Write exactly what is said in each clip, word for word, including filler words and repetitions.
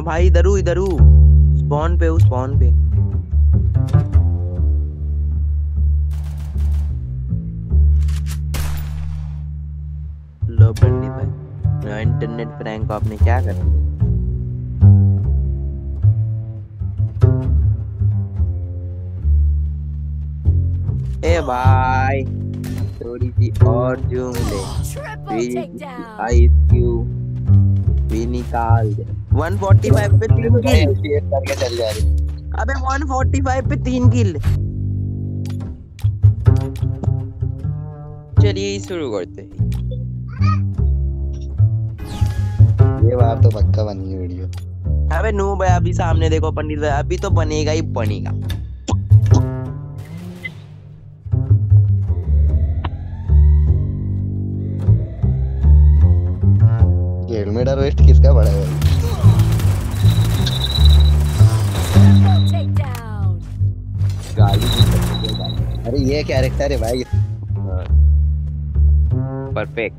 भाई इधरू इधरू स्पॉन पे स्पॉन पे लो बंदी भाई इंटरनेट प्रैंक आपने क्या करा? ए भाई थोड़ी सी और जूम ले आई क्यू भी निकाल दे। एक सौ पैंतालीस पे तीन किल शेयर करके चल जा रही। अबे एक सौ पैंतालीस पे तीन किल। चलिए शुरू करते हैं। ये बात तो पक्का बनी वीडियो। अबे नो भाई अभी सामने देखो पंडित भाई अभी तो बनेगा ही बनेगा। हेलमेट और वेस्ट किसका बड़ा है भाई? अरे ये कैरेक्टर है भाई परफेक्ट।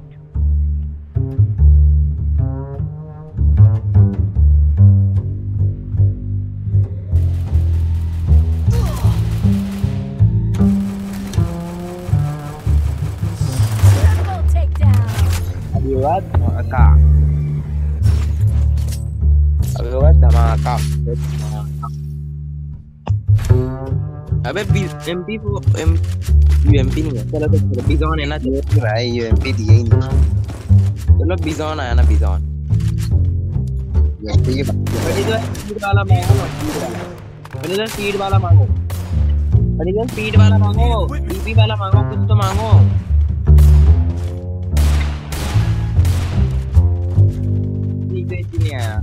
अभी हुआ धमाका अभी हुआ धमाका अबे एमपी वो एमपी नहीं है। चलो तो बिजॉन है ना भाई ये एमपी दिया ही नहीं। चलो बिजॉन आया ना बिजॉन ठीक है बड़ी जो स्पीड वाला मांगो बड़ी जो स्पीड वाला मांगो बड़ी जो स्पीड वाला मांगो डीपी वाला मांगो कुछ तो मांगो। ठीक है जी नहीं आया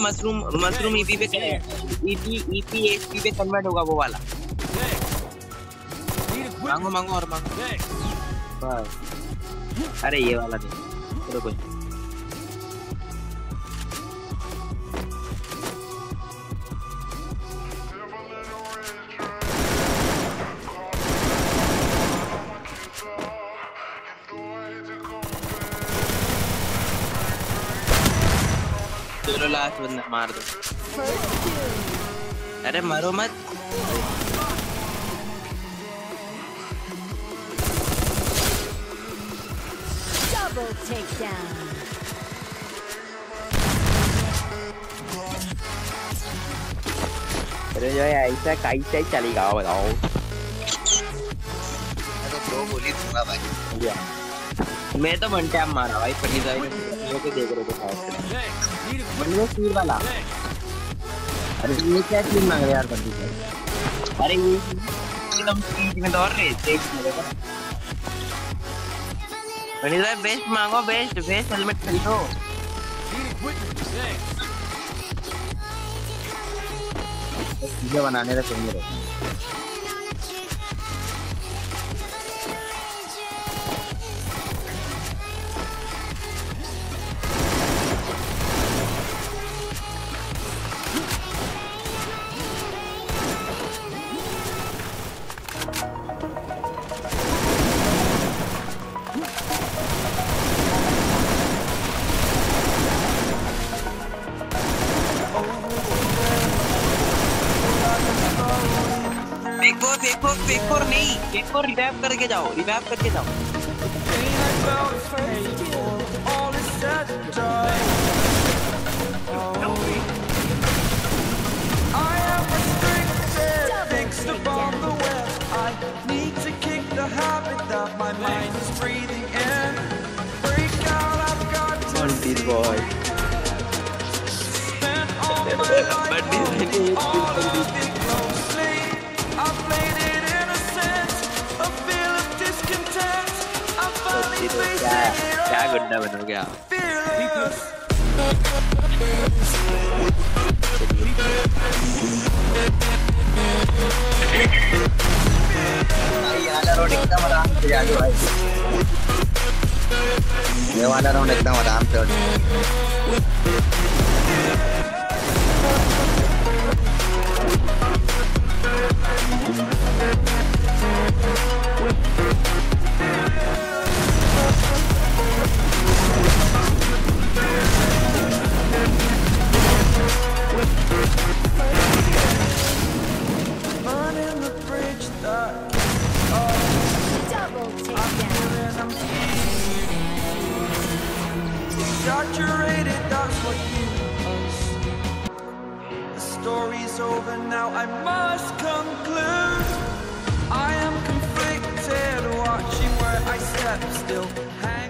मशरूम मशरूम ईपी पे ईपी ईपी एचपी पे कन्वर्ट होगा वो वाला। मांगो मांगो और मांगो। अरे ये वाला नहीं रुको लास्ट बंदा मार दो। अरे मरो मत डबल टेक डाउन। अरे जो ऐसा कैसे चलेगा बताओ? तो दो गोली दूंगा भाई। मैं तो वन टैप मारा भाई पनीर भाई देख रहे थे स्पीड वाला। अरे ये क्या चीज मांग रहे यार बंदी भाई। अरे ये एकदम स्पीड में दौड़ रहे थे बंदी भाई। बेस्ट मांगो बेस्ट बेस्ट हेलमेट खरीदो। चीजें बनाने का चाहिए रहे देखो देखो देखो नहीं देखो रिवाइव करके जाओ रिवाइव करके जाओ बॉय क्या गुंडा बन गया रोड एकदम आराम से जा भाई। ये वाला रोड एकदम आराम से saturated, that's what you must. The story's over now, I must conclude. I am conflicted, watching where I step still.